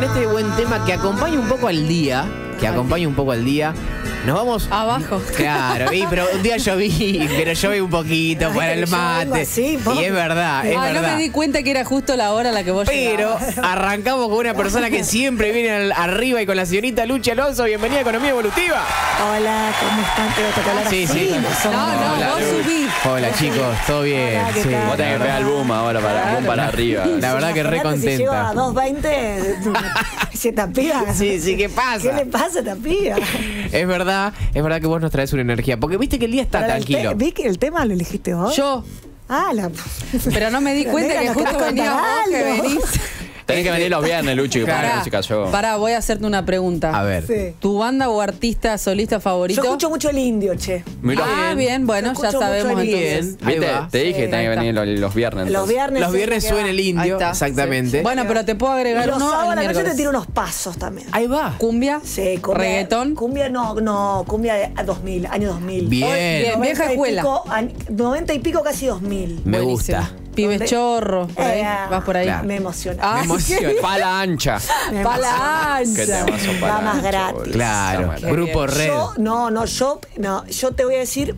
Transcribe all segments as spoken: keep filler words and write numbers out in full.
con este buen tema que acompaña un poco al día, que acompaña un poco al día. Nos vamos abajo. Claro, vi, pero un día lloví, pero lloví un poquito ay, para el mate. Así, y es verdad, es ah, verdad. No me di cuenta que era justo la hora a la que vos llegabas. Pero arrancamos con una persona que siempre viene al, arriba y con la señorita Luchy Alonso. Bienvenida a Economía Evolutiva. Hola, ¿cómo están? Te voy a tocar ahora. Sí, sí. No, no, hola, vos subí. Hola, chicos, todo bien. Hola, sí. Vos tenés que pegar el boom ahora, para, claro. boom para arriba. La verdad sí, que re contenta. Si llego a dos veinte, se tapía. Sí, sí, ¿qué pasa? ¿Qué le pasa, tapía? Es verdad. Es verdad que vos nos traes una energía. Porque viste que el día está tranquilo. ¿Vi que el tema lo elegiste vos? Yo. Ah, la... Pero no me di cuenta que justo venía vos que venís. Tenés que venir los viernes, Luchi, que para la música yo. Pará, voy a hacerte una pregunta. A ver. Sí. ¿Tu banda o artista solista favorito? Yo escucho mucho el indio, che. Mirá. Ah, bien, bueno, ya sabemos entonces. Bien. Te, te dije sí, que tenés que venir los, los viernes. Entonces. Los viernes. Los viernes suena el indio. Exactamente. Sí, sí. Bueno, pero te puedo agregar los uno. Sábado a la noche te tiro unos pasos también. Ahí va. ¿Cumbia? Sí, cumbia. ¿Reggaetón? Cumbia no, no, cumbia de dos mil, año dos mil. Bien. Bien, vieja escuela. noventa y pico, casi dos mil. Me gusta. Pibes chorro, por ahí, eh, vas por ahí. Claro. Me emociona. Ah, me emociona. Pala ancha. Pala ancha. Va más gratis. Claro. Grupo Red. Yo, no, no, yo, no, yo te voy a decir,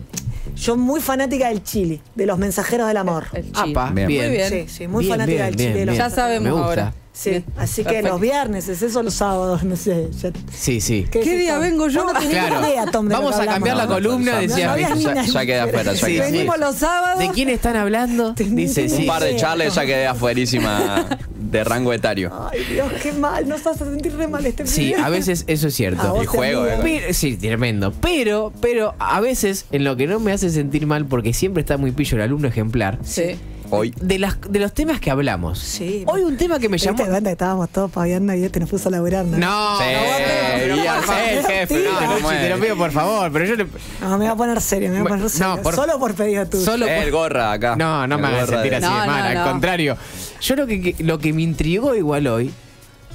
yo muy fanática del Chile, de los mensajeros del amor. El, el Chile. Apa, bien. Muy bien. Sí, sí, muy bien, fanática bien, del Chile. Bien, bien. Ya sabemos ahora. Sí, bien. Así que perfecto. Los viernes, es eso, los sábados, no sé. Ya... Sí, sí. ¿Qué, ¿Qué día vengo yo? No, claro. Idea, Tom, vamos a cambiar la columna, decía. Ya queda afuera. Sí, venimos sí. los sábados. ¿De quién están hablando? Dice, sí. Un par de charles ya quedé afuerísima de rango etario. Ay, Dios, qué mal. Nos hace sentir re mal este sí, video. A veces eso es cierto. El juego. Pero, sí, tremendo. Pero, pero a veces en lo que no me hace sentir mal, porque siempre está muy pillo el alumno ejemplar. Sí. Hoy. De, las, de los temas que hablamos. Sí. Hoy un tema que me llamó. ¿Te das cuenta que estábamos todos paviando y te nos puso a laburar? No, no. Sí, no, no, no, no, el jefe, no, no, te lo pido por favor, pero yo le... No, me voy a poner serio, me voy a poner serio. No, por... Solo por pedido tuyo. Solo por... El gorra acá. No, no el me hagas sentir de... así no, de mal, no, no. Al contrario. Yo lo que, lo que me intrigó igual hoy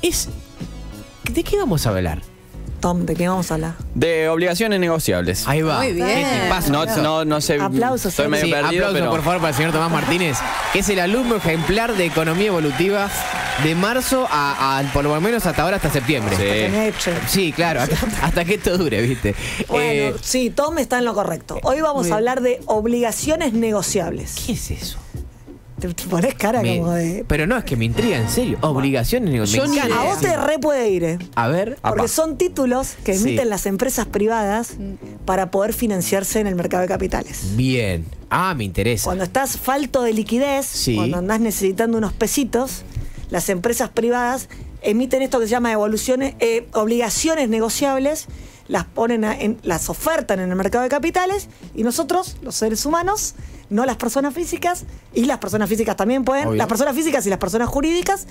es... ¿De qué vamos a hablar? Tom, ¿de qué vamos a hablar? De obligaciones negociables. Ahí va. Muy bien. No, no, no sé. Aplausos. Estoy medio sí, perdido, aplausos, pero... por favor, para el señor Tomás Martínez, que es el alumno ejemplar de Economía Evolutiva de marzo a, a por lo menos hasta ahora, hasta septiembre. Sí, sí claro. Hasta, hasta que esto dure, ¿viste? Bueno, eh, sí, Tom está en lo correcto. Hoy vamos bien. a hablar de obligaciones negociables. ¿Qué es eso? Te, te pones cara me, como de... Pero no, es que me intriga, en serio. Obligaciones negociables. A vos te re puede ir, ¿eh? A ver. Porque apa. son títulos que emiten sí. las empresas privadas para poder financiarse en el mercado de capitales. Bien. Ah, me interesa. Cuando estás falto de liquidez, sí. cuando andás necesitando unos pesitos, las empresas privadas emiten esto que se llama evoluciones, eh, obligaciones negociables, las ponen a, en, las ofertan en el mercado de capitales y nosotros, los seres humanos... No las personas físicas, y las personas físicas también pueden, obvio. Las personas físicas y las personas jurídicas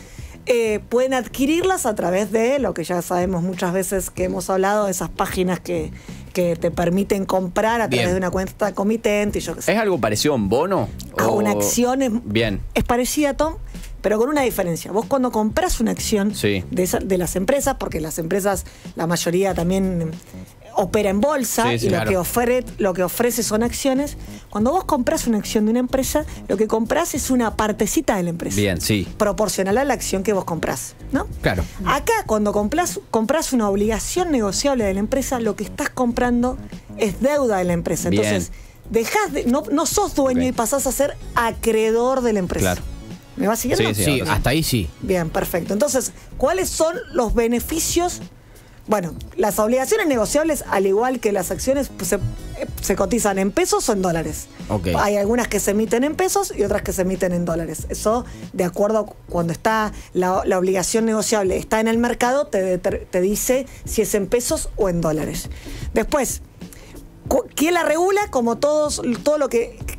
eh, pueden adquirirlas a través de lo que ya sabemos muchas veces que hemos hablado, de esas páginas que, que te permiten comprar a través bien. de una cuenta comitente. Y yo qué sé. ¿Es algo parecido a un bono? A una acción es, bien. es parecida, Tom, pero con una diferencia. Vos cuando compras una acción sí. de, esa, de las empresas, porque las empresas, la mayoría también... opera en bolsa sí, sí, y lo, claro. que ofre, lo que ofrece son acciones. Cuando vos compras una acción de una empresa, lo que compras es una partecita de la empresa. Bien, sí. Proporcional a la acción que vos comprás, ¿no? Claro. Acá, cuando compras, compras una obligación negociable de la empresa, lo que estás comprando es deuda de la empresa. Bien. Entonces, dejás de, no, no sos dueño okay. y pasás a ser acreedor de la empresa. Claro. ¿Me vas siguiendo? Sí, sí, sí, hasta ahí sí. Bien, perfecto. Entonces, ¿cuáles son los beneficios? Bueno, las obligaciones negociables, al igual que las acciones, pues, se, se cotizan en pesos o en dólares. Okay. Hay algunas que se emiten en pesos y otras que se emiten en dólares. Eso, de acuerdo, cuando está la, la obligación negociable, está en el mercado, te, te dice si es en pesos o en dólares. Después, ¿quién la regula? Como todos, todo lo que... que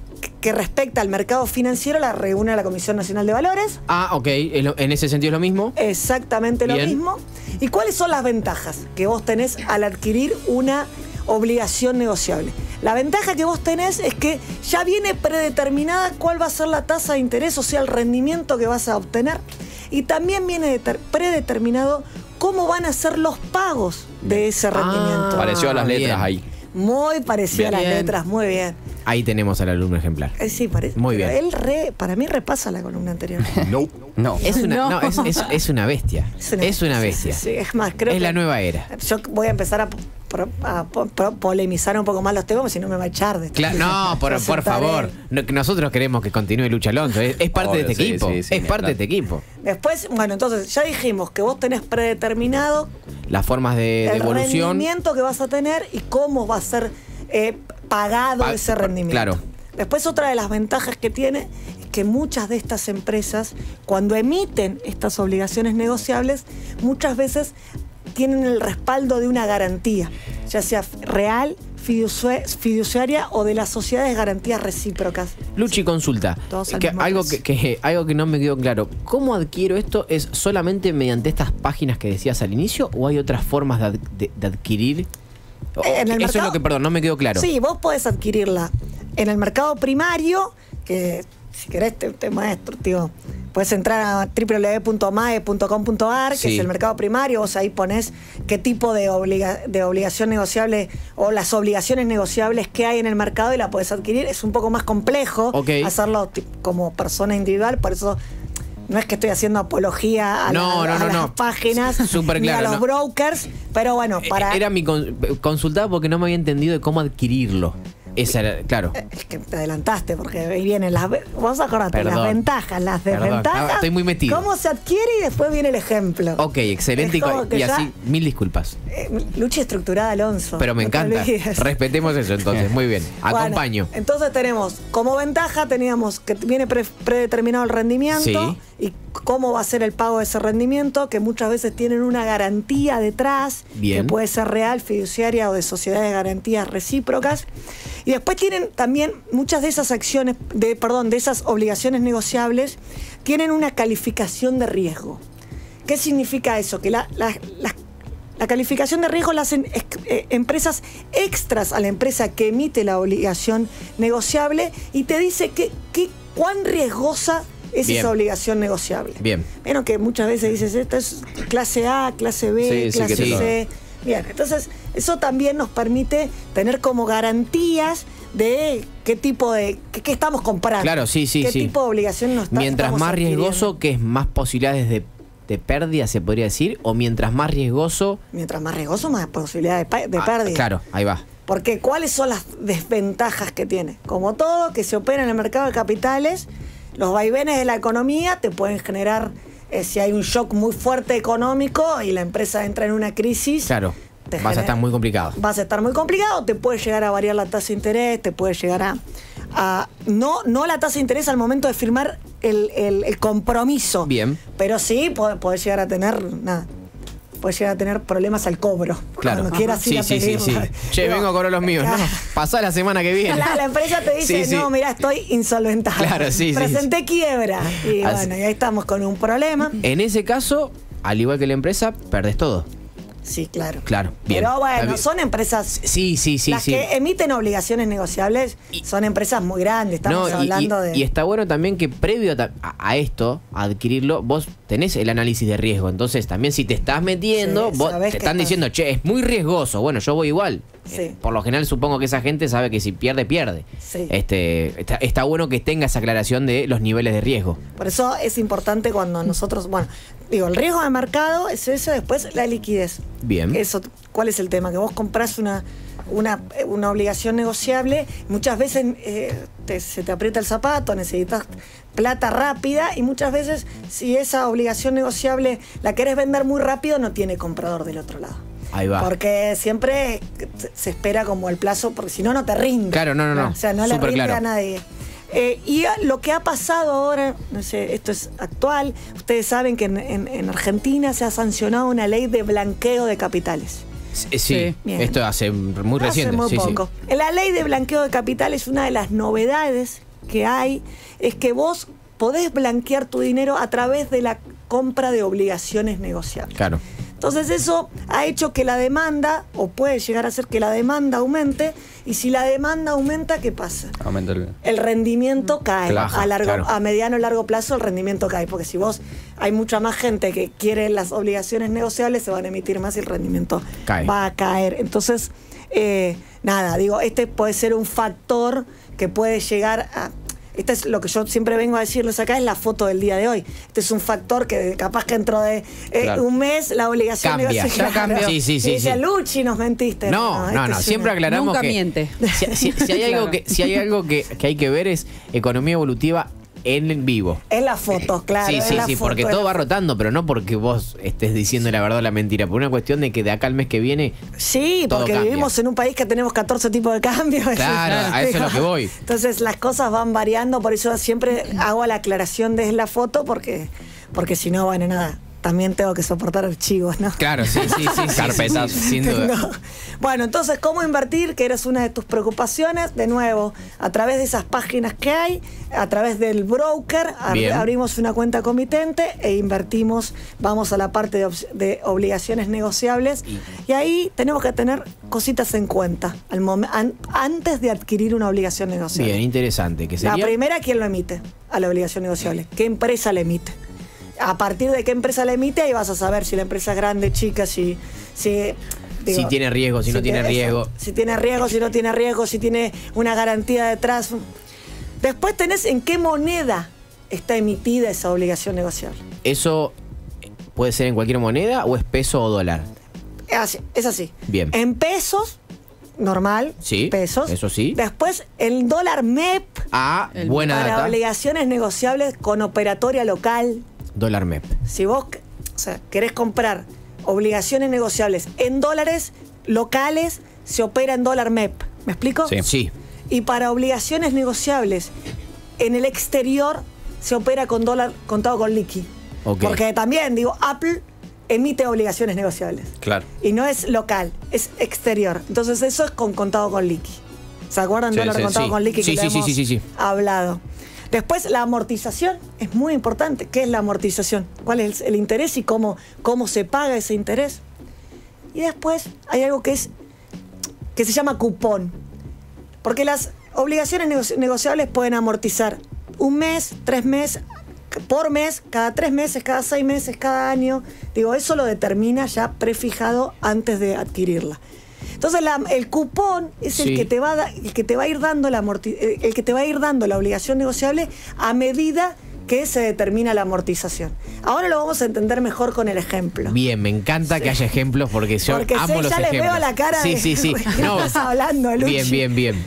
respecta al mercado financiero la reúne la Comisión Nacional de Valores. Ah, ok. En ese sentido es lo mismo. Exactamente lo bien. mismo. ¿Y cuáles son las ventajas que vos tenés al adquirir una obligación negociable? La ventaja que vos tenés es que ya viene predeterminada cuál va a ser la tasa de interés, o sea, el rendimiento que vas a obtener. Y también viene predeterminado cómo van a ser los pagos de ese rendimiento. Ah, pareció a las letras bien. ahí. Muy parecido bien. a las letras, muy bien. Ahí tenemos al alumno ejemplar. Eh, sí, parece. Muy bien. Él re, para mí repasa la columna anterior. No. No. Es una, no. No, es, es, es una bestia. Es una, es una bestia. Sí, sí, sí. Es más, creo es que la nueva era. Yo voy a empezar a... A polemizar un poco más los temas, si no me va a echar de este claro, no, por, por favor. Nosotros queremos que continúe Luchy Alonso. Es, es parte Obvio, de este sí, equipo. Sí, sí, es parte plan. de este equipo. Después, bueno, entonces ya dijimos que vos tenés predeterminado las formas de, de evolución. El rendimiento que vas a tener y cómo va a ser eh, pagado pa ese rendimiento. Claro. Después, otra de las ventajas que tiene es que muchas de estas empresas, cuando emiten estas obligaciones negociables, muchas veces tienen el respaldo de una garantía, ya sea real, fiduciaria o de las sociedades de garantías recíprocas. Luchy, consulta. Que, algo, que, que, algo que no me quedó claro. ¿Cómo adquiero esto? ¿Es solamente mediante estas páginas que decías al inicio o hay otras formas de, ad, de, de adquirir? O, en el eso mercado, es lo que, perdón, no me quedó claro. Sí, vos podés adquirirla en el mercado primario, que si querés te, te maestro, tío. Puedes entrar a w w w punto mae punto com punto a r, que sí. es el mercado primario. Vos ahí ponés qué tipo de, obliga de obligación negociable o las obligaciones negociables que hay en el mercado y la podés adquirir. Es un poco más complejo okay. hacerlo como persona individual, por eso no es que estoy haciendo apología a, no, la, no, a, no, a no. las páginas Super ni claro, a los no. brokers, pero bueno, para... Era mi consulta porque no me había entendido de cómo adquirirlo. Esa era, claro. Es que te adelantaste porque ahí vienen las... Vos acordate, Perdón. las ventajas, las desventajas. No, estoy muy metido. Cómo se adquiere y después viene el ejemplo. Ok, excelente. Y, y así, mil disculpas. Eh, Luchy estructurada, Alonso. Pero me no encanta. Respetemos eso entonces. Muy bien. Acompaño. Bueno, entonces tenemos, como ventaja teníamos que viene pre predeterminado el rendimiento sí. y cómo va a ser el pago de ese rendimiento, que muchas veces tienen una garantía detrás, bien. que puede ser real, fiduciaria o de sociedades de garantías recíprocas. Y después tienen también muchas de esas acciones, de, perdón, de esas obligaciones negociables, tienen una calificación de riesgo. ¿Qué significa eso? Que la, la, la, la calificación de riesgo la hacen ex, eh, empresas extras a la empresa que emite la obligación negociable y te dice que, que, cuán riesgosa es Bien. esa obligación negociable. Bien. Bueno, que muchas veces dices, esto es clase A, clase B, sí, clase sí C... Lo... Bien, entonces eso también nos permite tener como garantías de qué tipo de... qué estamos comprando. Claro, sí, sí, qué sí. tipo de obligación nos estamos Mientras más adquiriendo. riesgoso, que es más posibilidades de, de pérdida, se podría decir, o mientras más riesgoso... Mientras más riesgoso, más posibilidades de, de pérdida. Ah, claro, ahí va. Porque ¿cuáles son las desventajas que tiene? Como todo, que se opera en el mercado de capitales, los vaivenes de la economía te pueden generar... Eh, si hay un shock muy fuerte económico y la empresa entra en una crisis, claro, vas genera, a estar muy complicado. Vas a estar muy complicado, te puede llegar a variar la tasa de interés, te puede llegar a... a no, no la tasa de interés al momento de firmar el, el, el compromiso, Bien. pero sí podés llegar a tener... nada. Puedes llegar a tener problemas al cobro. Claro. Cuando quieras ir sí, a pedir. Sí, sí, sí. Che, no, vengo a cobrar los míos. No, pasá la semana que viene. La, la empresa te dice, sí, sí. no, mirá, estoy insolventada. Claro, sí, Presenté sí. quiebra. Y Así. bueno, y ahí estamos con un problema. En ese caso, al igual que la empresa, perdés todo. Sí, claro. Claro. Bien. Pero bueno, son empresas... Sí, sí, sí. Las sí. que emiten obligaciones negociables y, son empresas muy grandes. Estamos no, hablando y, y, de... Y está bueno también que previo a, a esto, a adquirirlo, vos tenés el análisis de riesgo. Entonces también si te estás metiendo, sí, vos te están estás... diciendo, che, es muy riesgoso. Bueno, yo voy igual. Sí. Por lo general supongo que esa gente sabe que si pierde, pierde. Sí. Este, está, está bueno que tenga esa aclaración de los niveles de riesgo. Por eso es importante cuando nosotros... Bueno, digo, el riesgo de mercado es eso, después la liquidez. Bien. Eso, ¿cuál es el tema? Que vos comprás una, una, una obligación negociable, muchas veces eh, te, se te aprieta el zapato, necesitas plata rápida y muchas veces si esa obligación negociable la querés vender muy rápido no tiene comprador del otro lado. Ahí va. Porque siempre se espera como el plazo, porque si no, no te rinde. Claro, no, no, no. O sea, no Super le rinde claro. a nadie. Eh, y lo que ha pasado ahora, no sé, esto es actual, ustedes saben que en, en, en Argentina se ha sancionado una ley de blanqueo de capitales. Sí, sí. esto hace muy reciente. Hace muy sí, poco. Sí. La ley de blanqueo de capitales, una de las novedades que hay, es que vos podés blanquear tu dinero a través de la compra de obligaciones negociables. Claro. Entonces eso ha hecho que la demanda, o puede llegar a ser que la demanda aumente, y si la demanda aumenta, ¿qué pasa? Aumenta el... el rendimiento cae. Claro, a, largo, claro. a mediano o largo plazo el rendimiento cae, porque si vos hay mucha más gente que quiere las obligaciones negociables, se van a emitir más y el rendimiento cae. va a caer. Entonces... Eh, nada, digo, este puede ser un factor que puede llegar a... Este es lo que yo siempre vengo a decirles acá, es la foto del día de hoy. Este es un factor que capaz que dentro de eh, claro. un mes la obligación... Cambia, de ya cambió. Sí, sí, sí. Y dice, sí. Luchy, nos mentiste. No, no, no, este no. Siempre una... aclaramos Nunca que... miente. Si, si, si hay claro. algo, que, si hay algo que, que hay que ver es economía evolutiva en vivo. Es la foto, claro. Sí, sí, sí, foto, porque todo va rotando, pero no porque vos estés diciendo la verdad o la mentira, por una cuestión de que de acá al mes que viene. Sí, todo porque cambia. Vivimos en un país que tenemos catorce tipos de cambios. Claro, a eso es lo que voy. Entonces las cosas van variando, por eso siempre hago la aclaración de la foto, porque, porque si no, bueno, nada. También tengo que soportar archivos, ¿no? Claro, sí, sí, sí. Carpetas, sí, sí, sin duda. No. Bueno, entonces, ¿cómo invertir? Que eres una de tus preocupaciones. De nuevo, a través de esas páginas que hay, a través del broker, ab- abrimos una cuenta comitente e invertimos, vamos a la parte de, de obligaciones negociables. Y, y ahí tenemos que tener cositas en cuenta al an antes de adquirir una obligación negociable. Bien, interesante. ¿Qué sería? La primera, ¿quién lo emite a la obligación negociable? ¿Qué empresa la emite? A partir de qué empresa la emite, ahí vas a saber si la empresa es grande, chica, si... si, digo, si tiene riesgo, si, si no tiene riesgo. Eso, si tiene riesgo, si no tiene riesgo, si tiene una garantía detrás. Después tenés en qué moneda está emitida esa obligación negociable. ¿Eso puede ser en cualquier moneda o es peso o dólar? Es así. Es así. Bien. En pesos... normal, sí, pesos. Eso sí. Después el dólar M E P. Ah, buena para data. Obligaciones negociables con operatoria local. Dólar M E P. Si vos, o sea, querés comprar obligaciones negociables en dólares locales, se opera en dólar M E P. ¿Me explico? Sí. Sí. Y para obligaciones negociables en el exterior se opera con dólar contado con liqui. Okay. Porque también digo Apple emite obligaciones negociables. Claro. Y no es local, es exterior. Entonces eso es con contado con liqui. ¿Se acuerdan sí, de lo sí, contado sí. con liqui sí, que sí, hemos sí, sí, sí. hablado? Después la amortización es muy importante. ¿Qué es la amortización? ¿Cuál es el interés y cómo, cómo se paga ese interés? Y después hay algo que es que se llama cupón. Porque las obligaciones negoci negociables pueden amortizar un mes, tres meses, por mes, cada tres meses, cada seis meses, cada año. Digo, eso lo determina ya prefijado antes de adquirirla. Entonces la, el cupón es sí. el que te va a da, el que te va a ir dando la amorti, el que te va a ir dando la obligación negociable a medida que se determina la amortización. Ahora lo vamos a entender mejor con el ejemplo. Bien, me encanta sí. que haya ejemplos porque yo porque amo sé, los ejemplos. Porque ya les veo la cara sí, de sí, sí. No. estás hablando, Luchy. Bien, bien, bien.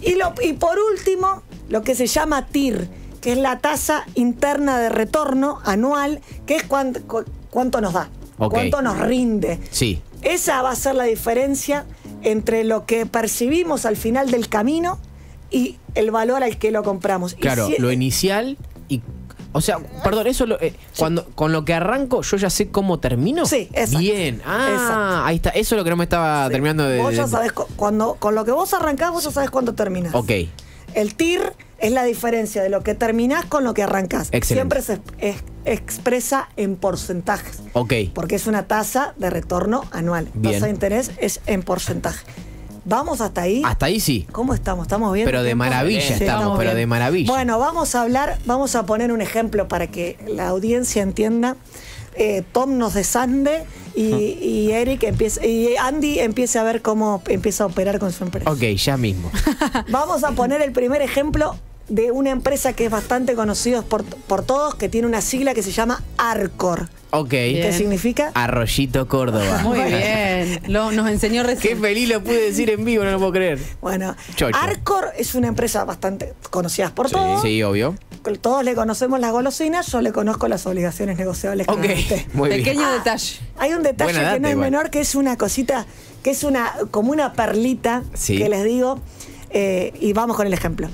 Y, lo, y por último, lo que se llama T I R, que es la tasa interna de retorno anual, que es cuánto, cuánto nos da, okay. cuánto nos rinde. Sí. Esa va a ser la diferencia entre lo que percibimos al final del camino y el valor al que lo compramos. Claro, y si... lo inicial y... O sea, perdón, eso lo, eh, sí. cuando con lo que arranco yo ya sé cómo termino. Sí, exacto. Bien, ah, exacto. ahí está. Eso es lo que no me estaba sí. terminando de... Vos ya sabés, cuando, con lo que vos arrancás, vos ya sabés cuándo terminás. Ok. El T I R es la diferencia de lo que terminás con lo que arrancás. Excelente. Siempre se es, expresa en porcentajes. Ok. Porque es una tasa de retorno anual. Bien. Tasa de interés es en porcentaje. ¿Vamos hasta ahí? Hasta ahí sí. ¿Cómo estamos? ¿Estamos bien? Pero de maravilla sí, estamos, estamos pero de maravilla. Bueno, vamos a hablar, vamos a poner un ejemplo para que la audiencia entienda. Eh, Tom nos desande y, y Eric empieza, y Andy empiece a ver cómo empieza a operar con su empresa. Ok, ya mismo. Vamos a poner el primer ejemplo de una empresa que es bastante conocida por, por todos, que tiene una sigla que se llama ARCOR. Ok. Bien. ¿Qué significa? Arroyito Córdoba. Muy bien. Lo, nos enseñó recién. Qué feliz lo pude decir en vivo, no lo puedo creer. Bueno, Chocho. ARCOR es una empresa bastante conocida por sí. todos. Sí, obvio. Todos le conocemos las golosinas, yo le conozco las obligaciones negociables. Ok, muy bien. Pequeño ah, detalle. Hay un detalle Buena que no es igual. menor, que es una cosita, que es una como una perlita sí. que les digo. Eh, y vamos con el ejemplo.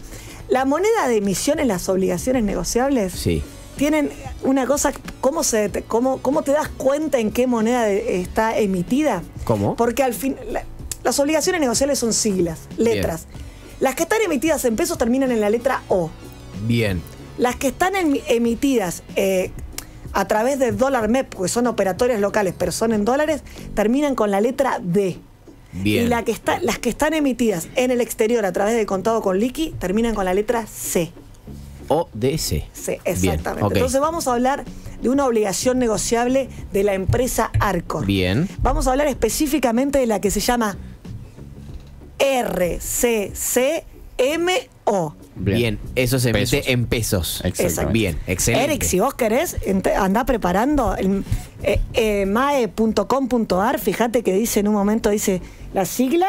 La moneda de emisión en las obligaciones negociables sí. tienen una cosa, ¿cómo, se, cómo, c¿cómo te das cuenta en qué moneda de, está emitida? ¿Cómo? Porque al fin, la, las obligaciones negociables son siglas, letras. Bien. Las que están emitidas en pesos terminan en la letra O. Bien. Las que están en, emitidas eh, a través de dólar M E P, porque son operatorias locales, pero son en dólares, terminan con la letra D. Bien. Y la que está, las que están emitidas en el exterior a través de contado con liqui terminan con la letra C. O de C. C, exactamente. Bien, okay. Entonces vamos a hablar de una obligación negociable de la empresa ARCOR. Bien. Vamos a hablar específicamente de la que se llama R C C M O. Bien. Bien, eso se pesos. Emite en pesos. Exacto. Bien, excelente. Eric, si vos querés, andá preparando el eh, eh, mae punto com punto ar. Fíjate que dice en un momento, dice la sigla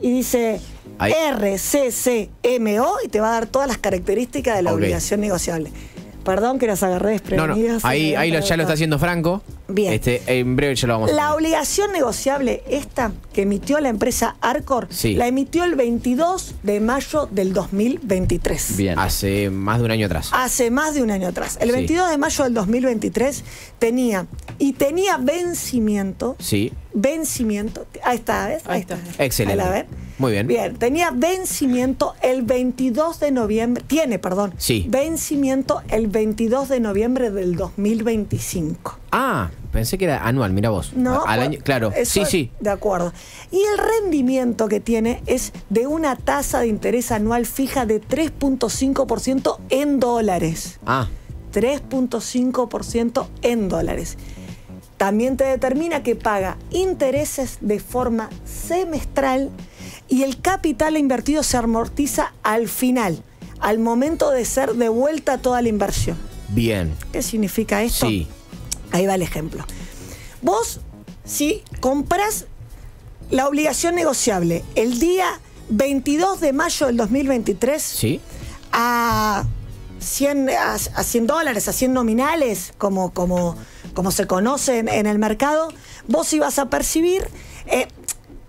y dice ahí. R C C M O y te va a dar todas las características de la okay. obligación negociable. Perdón que las agarré desprevenidas. No, no. Ahí, ahí lo, ya lo está haciendo Franco. Bien. Este, en breve ya lo vamos a hacer. La obligación negociable esta que emitió la empresa ARCOR, sí. la emitió el veintidós de mayo del dos mil veintitrés. Bien, hace más de un año atrás. Hace más de un año atrás. El sí. veintidós de mayo del dos mil veintitrés tenía, y tenía vencimiento. Sí. Vencimiento. Ahí está, ¿ves? Ahí, ahí está. está. Excelente. A ver. Muy bien. Bien, tenía vencimiento el veintidós de noviembre. Tiene, perdón. Sí. Vencimiento el veintidós de noviembre del dos mil veinticinco. Ah, pensé que era anual, mira vos. No. Al año, claro. Sí, es, sí. De acuerdo. Y el rendimiento que tiene es de una tasa de interés anual fija de tres punto cinco por ciento en dólares. Ah. tres punto cinco por ciento en dólares. También te determina que paga intereses de forma semestral y el capital invertido se amortiza al final, al momento de ser devuelta toda la inversión. Bien. ¿Qué significa esto? Sí. Ahí va el ejemplo. Vos, si compras la obligación negociable el día veintidós de mayo del dos mil veintitrés, sí. a cien dólares, a cien nominales, como... como como se conoce en, en el mercado, vos ibas a percibir eh,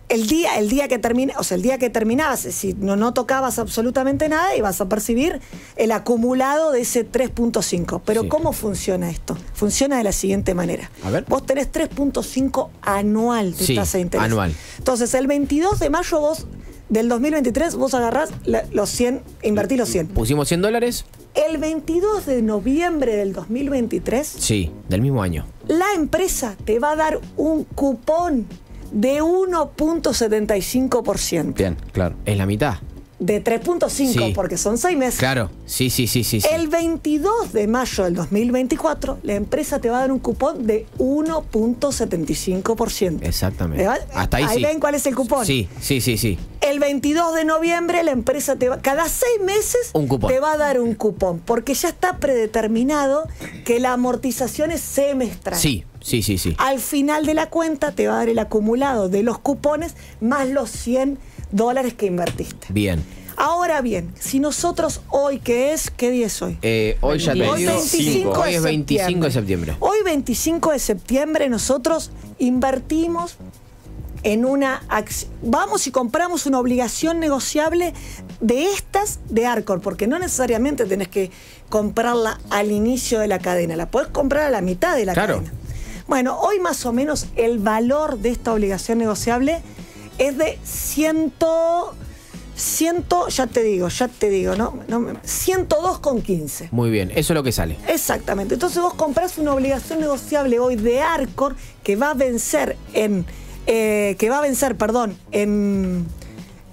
el día, el día que termina, o sea, el día que terminabas, si no, no tocabas absolutamente nada, ibas a percibir el acumulado de ese tres punto cinco. Pero sí. ¿cómo funciona esto? Funciona de la siguiente manera. A ver. Vos tenés tres punto cinco anual de sí, tasa de interés. Anual. Entonces, el veintidós de mayo vos del dos mil veintitrés, vos agarrás la, los cien, invertís los cien. Pusimos cien dólares. El veintidós de noviembre del dos mil veintitrés... Sí, del mismo año. La empresa te va a dar un cupón de uno punto setenta y cinco por ciento. Bien, claro. Es la mitad. De tres punto cinco, sí. porque son seis meses. Claro, sí, sí, sí, sí. El veintidós de mayo del dos mil veinticuatro, la empresa te va a dar un cupón de uno punto setenta y cinco por ciento. Exactamente. Hasta ahí, ahí sí. ven cuál es el cupón. Sí, sí, sí, sí. El veintidós de noviembre, la empresa te va, cada seis meses un cupón. te va a dar un cupón, porque ya está predeterminado que la amortización es semestral. Sí. Sí, sí, sí. Al final de la cuenta te va a dar el acumulado de los cupones más los cien dólares que invertiste. Bien. Ahora bien, si nosotros hoy, ¿qué es? ¿Qué día es hoy? Eh, hoy ya hoy veinticinco. Hoy es veinticinco de septiembre. Hoy veinticinco de septiembre nosotros invertimos en una acción. Vamos y compramos una obligación negociable de estas de ARCOR, porque no necesariamente tenés que comprarla al inicio de la cadena, la podés comprar a la mitad de la claro. cadena. Bueno, hoy más o menos el valor de esta obligación negociable es de cien, cien, ya te digo, ya te digo, ¿no? no ciento dos con quince. Muy bien, eso es lo que sale. Exactamente. Entonces vos comprás una obligación negociable hoy de ARCOR que va a vencer en, eh, que va a vencer, perdón, en...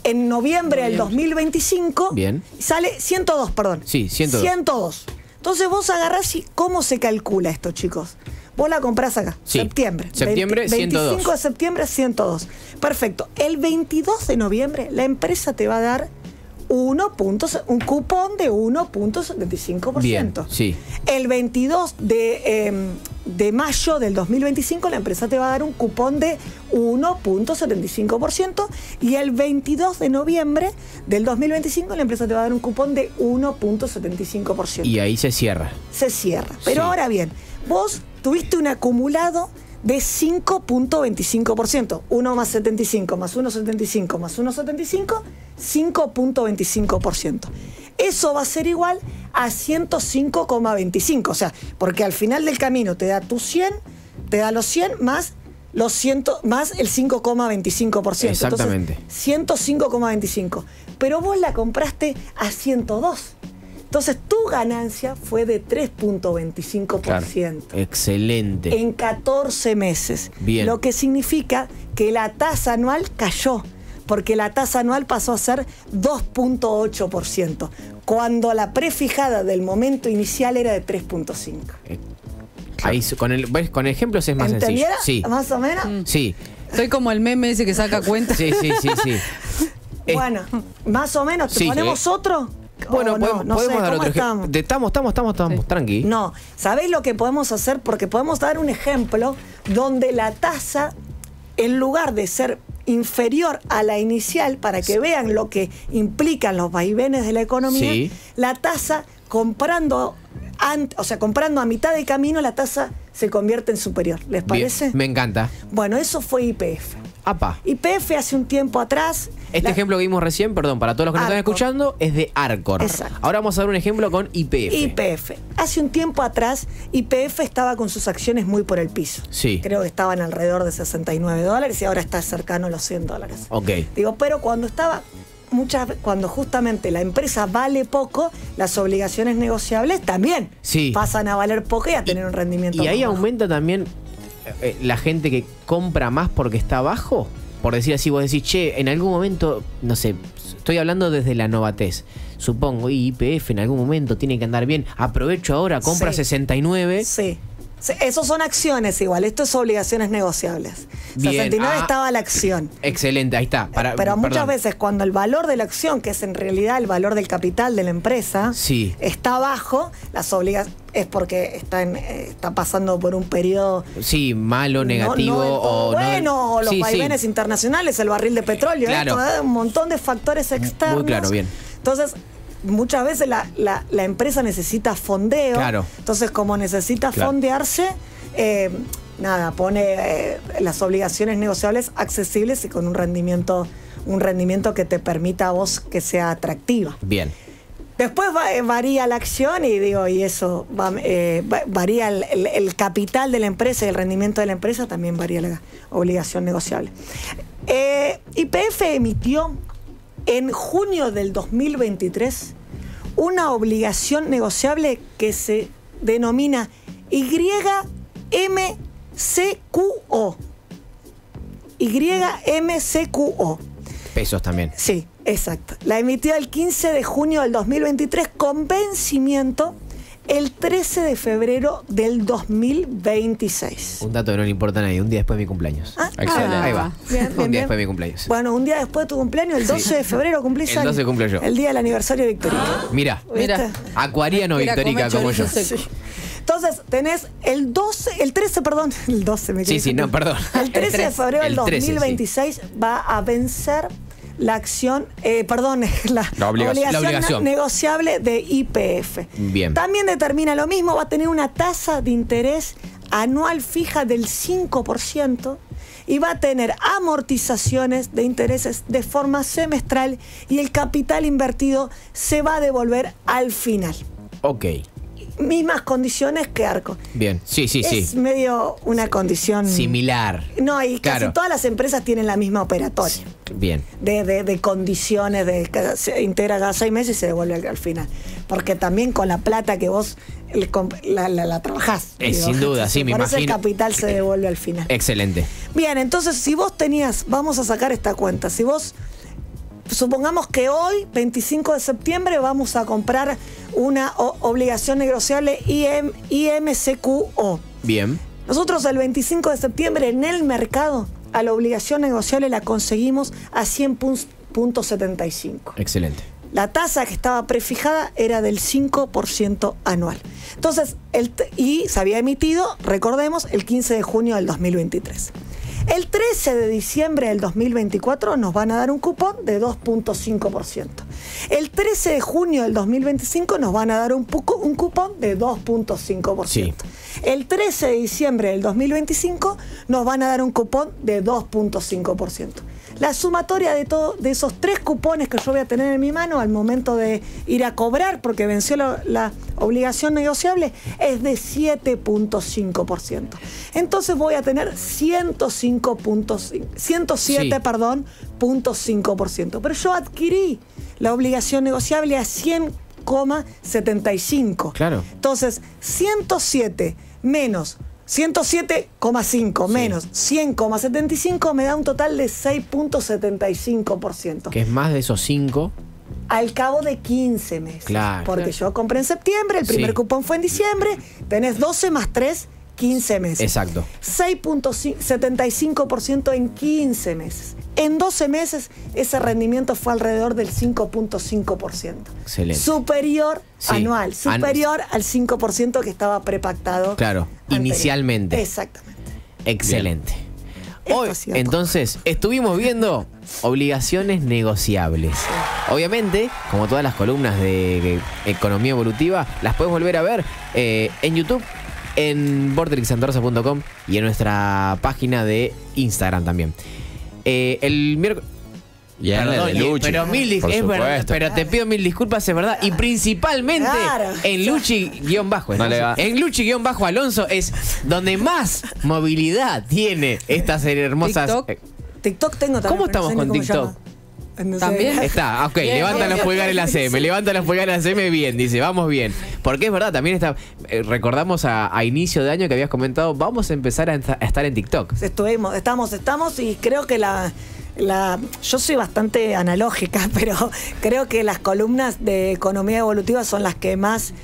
en noviembre del dos mil veinticinco. Bien. Sale ciento dos, perdón. Sí, ciento dos. ciento dos. Entonces vos agarrás y ¿cómo se calcula esto, chicos? Vos la comprás acá, sí. septiembre. Septiembre, veinte, ciento dos. veinticinco de septiembre, ciento dos. Perfecto. El veintidós de noviembre la empresa te va a dar un cupón de uno punto setenta y cinco por ciento. Bien, sí. El veintidós de mayo del dos mil veinticinco la empresa te va a dar un cupón de uno punto setenta y cinco por ciento y el veintidós de noviembre del dos mil veinticinco la empresa te va a dar un cupón de uno punto setenta y cinco por ciento. Y ahí se cierra. Se cierra. Pero sí. ahora bien, vos tuviste un acumulado de cinco punto veinticinco por ciento. uno más setenta y cinco, más uno setenta y cinco, más uno setenta y cinco, cinco punto veinticinco por ciento. Eso va a ser igual a ciento cinco coma veinticinco. O sea, porque al final del camino te da tus cien, te da los cien más, los cien, más el cinco coma veinticinco por ciento. Exactamente. ciento cinco coma veinticinco. Pero vos la compraste a ciento dos. Entonces, tu ganancia fue de tres punto veinticinco por ciento. Claro, excelente. En catorce meses. Bien. Lo que significa que la tasa anual cayó, porque la tasa anual pasó a ser dos punto ocho por ciento, cuando la prefijada del momento inicial era de tres punto cinco por ciento. Eh, ahí, con, el, con ejemplos es más sencillo. Sí. ¿Más o menos? Mm. Sí. Soy como el meme ese que saca cuenta. Sí, sí, sí, sí. Eh, bueno, más o menos, ¿te sí, ponemos eh. otro? Bueno, oh, podemos, no, no podemos sé, dar otro estamos? estamos, estamos, estamos, estamos, sí. tranqui. No, ¿sabéis lo que podemos hacer? Porque podemos dar un ejemplo donde la tasa, en lugar de ser inferior a la inicial, para que sí. vean lo que implican los vaivenes de la economía, sí. la tasa comprando, o sea, comprando a mitad de camino, la tasa se convierte en superior. ¿Les parece? Bien, me encanta. Bueno, eso fue Y P F. Y P F hace un tiempo atrás. Este la... ejemplo que vimos recién, perdón, para todos los que nos están escuchando, es de ARCOR. Exacto. Ahora vamos a ver un ejemplo con Y P F. Y P F. Hace un tiempo atrás, Y P F estaba con sus acciones muy por el piso. Sí. Creo que estaban alrededor de sesenta y nueve dólares y ahora está cercano a los cien dólares. Ok. Digo, pero cuando estaba... Muchas, cuando justamente la empresa vale poco, las obligaciones negociables también sí. pasan a valer poco y a tener y, un rendimiento Y ahí bajo. Aumenta también eh, la gente que compra más porque está bajo. Por decir así, vos decís, che, en algún momento, no sé, estoy hablando desde la novatez. Supongo, y Y P F en algún momento tiene que andar bien. Aprovecho ahora, compra sí. sesenta y nueve. Sí. Esos son acciones igual, esto es obligaciones negociables. Bien. sesenta y nueve ah, estaba la acción. Excelente, ahí está. Para, Pero muchas perdón. veces cuando el valor de la acción, que es en realidad el valor del capital de la empresa, sí. está bajo, las obligaciones... es porque están, está pasando por un periodo... Sí, malo, negativo... No, no o bueno, no, los sí, vaivenes sí. internacionales, el barril de petróleo, claro. esto, un montón de factores externos. Muy claro, bien. Entonces... Muchas veces la, la, la empresa necesita fondeo. Claro. Entonces, como necesita claro. fondearse, eh, nada, pone eh, las obligaciones negociables accesibles y con un rendimiento, un rendimiento que te permita a vos que sea atractiva. Bien. Después va, eh, varía la acción y digo, y eso va, eh, va, varía el, el, el capital de la empresa y el rendimiento de la empresa, también varía la obligación negociable. Y P F eh, emitió en junio del dos mil veintitrés, una obligación negociable que se denomina Y M C Q O. Y M C Q O. Pesos también. Sí, exacto. La emitió el quince de junio del dos mil veintitrés con vencimiento el trece de febrero del dos mil veintiséis. Un dato que no le importa a nadie, un día después de mi cumpleaños. Ah, ah, ahí va. Bien, bien, un día bien. después de mi cumpleaños. Bueno, un día después de tu cumpleaños, el doce de febrero cumplís años. El doce cumple yo. El día del aniversario de Victorica. Ah, mira, mira, acuariano Victorica como yo. Sí. Entonces, tenés el doce, el trece, perdón, el doce me Sí, sí, no, perdón. El trece de febrero del dos mil veintiséis sí. va a vencer la acción, eh, perdón, la, la, obligación, obligación, la obligación negociable de Y P F. Bien. También determina lo mismo, va a tener una tasa de interés anual fija del cinco por ciento y va a tener amortizaciones de intereses de forma semestral y el capital invertido se va a devolver al final. Ok. Mismas condiciones que ARCOR. Bien, sí, sí, es sí. Es medio una condición... Similar. No, y casi claro. todas las empresas tienen la misma operatoria. Bien. De, de, de condiciones, de que se integra cada seis meses y se devuelve al, al final. Porque también con la plata que vos el, la, la, la trabajás. Es, digo, sin duda, sí, me imagino. Por eso el capital se devuelve al final. Excelente. Bien, entonces si vos tenías... Vamos a sacar esta cuenta. Si vos... Supongamos que hoy, veinticinco de septiembre, vamos a comprar una obligación negociable I M C Q O. Bien. Nosotros el veinticinco de septiembre en el mercado a la obligación negociable la conseguimos a cien punto setenta y cinco. Excelente. La tasa que estaba prefijada era del cinco por ciento anual. Entonces, el y se había emitido, recordemos, el quince de junio del dos mil veintitrés. El trece de diciembre del dos mil veinticuatro nos van a dar un cupón de dos punto cinco por ciento. El trece de junio del dos mil veinticinco nos van a dar un cupón de dos punto cinco por ciento. Sí. El trece de diciembre del dos mil veinticinco nos van a dar un cupón de dos punto cinco por ciento. La sumatoria de, todo, de esos tres cupones que yo voy a tener en mi mano al momento de ir a cobrar, porque venció la, la obligación negociable, es de siete punto cinco por ciento. Entonces voy a tener ciento siete punto cinco por ciento. Pero yo adquirí la obligación negociable a cien coma setenta y cinco. Claro. Entonces, ciento siete menos... ciento siete coma cinco menos sí. cien coma setenta y cinco me da un total de seis punto setenta y cinco por ciento. Que es más de esos cinco. Al cabo de quince meses. Claro. Porque claro. yo compré en septiembre, el primer sí. cupón fue en diciembre, tenés doce más tres, quince meses. Exacto. seis punto setenta y cinco por ciento en quince meses. En doce meses ese rendimiento fue alrededor del cinco punto cinco por ciento. Excelente. Superior sí. anual, superior Anu al cinco por ciento que estaba prepactado. Claro, anterior. inicialmente. Exactamente. Excelente. Bien. Hoy, entonces, estuvimos viendo obligaciones negociables. Obviamente, como todas las columnas de Economía Evolutiva, las puedes volver a ver eh, en YouTube, en vorterix santarosa punto com y en nuestra página de Instagram también. Eh, el miércoles... Y Perdón, de Luchy, pero, mil es verdad, pero te pido mil disculpas, es verdad. Y principalmente claro. en Luchy-Alonso. No en Luchy-Alonso es donde más movilidad tiene estas hermosas. TikTok, eh. TikTok tengo también. ¿Cómo estamos no sé con TikTok? No sé. También está, ok, bien, levanta bien, los pulgares en la C M, levanta los pulgares en la C M, bien, dice, vamos bien. Porque es verdad, también está, eh, recordamos a, a inicio de año que habías comentado, vamos a empezar a, a estar en TikTok. Estuvimos, estamos, estamos y creo que la... La, yo soy bastante analógica, pero creo que las columnas de Economía Evolutiva son las que más,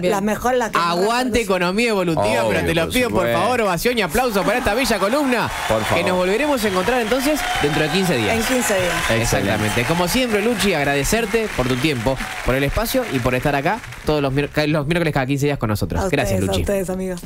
las mejores, las que aguante Economía Evolutiva, obvio, pero te lo pido por favor, ovación y aplauso para esta bella columna, que nos volveremos a encontrar entonces dentro de quince días. En quince días. Exactamente. Como siempre, Luchy, agradecerte por tu tiempo, por el espacio y por estar acá todos los, los miércoles cada quince días con nosotros. A Gracias, ustedes, Luchy. A ustedes, amigos.